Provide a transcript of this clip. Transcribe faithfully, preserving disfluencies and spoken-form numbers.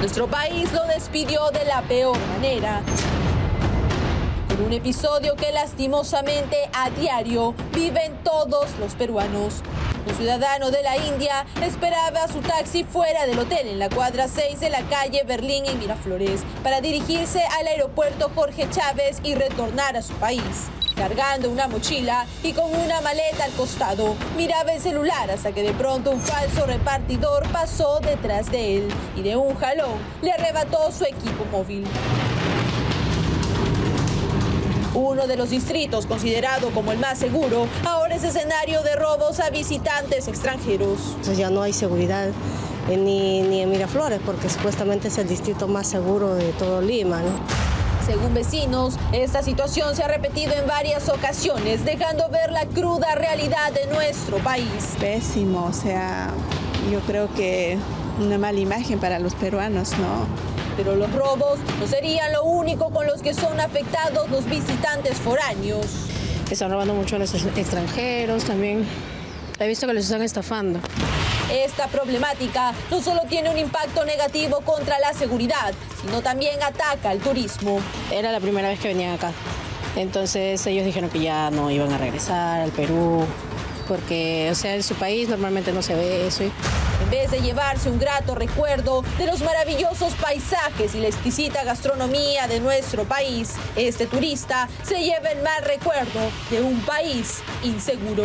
Nuestro país lo despidió de la peor manera, con un episodio que lastimosamente a diario viven todos los peruanos. Un ciudadano de la India esperaba su taxi fuera del hotel en la cuadra seis de la calle Berlín en Miraflores para dirigirse al aeropuerto Jorge Chávez y retornar a su país. Cargando una mochila y con una maleta al costado, miraba el celular hasta que de pronto un falso repartidor pasó detrás de él y de un jalón le arrebató su equipo móvil. Uno de los distritos considerado como el más seguro, ahora es escenario de robos a visitantes extranjeros. Entonces ya no hay seguridad eh, ni, ni en Miraflores, porque supuestamente es el distrito más seguro de todo Lima, ¿no? Según vecinos, esta situación se ha repetido en varias ocasiones, dejando ver la cruda realidad de nuestro país. Pésimo, o sea, yo creo que una mala imagen para los peruanos, ¿no? Pero los robos no serían lo único con los que son afectados los visitantes foráneos. Están robando mucho a los extranjeros, también he visto que los están estafando. Esta problemática no solo tiene un impacto negativo contra la seguridad, sino también ataca al turismo. Era la primera vez que venían acá, entonces ellos dijeron que ya no iban a regresar al Perú, porque, o sea, en su país normalmente no se ve eso. Y... en vez de llevarse un grato recuerdo de los maravillosos paisajes y la exquisita gastronomía de nuestro país, este turista se lleva el mal recuerdo de un país inseguro.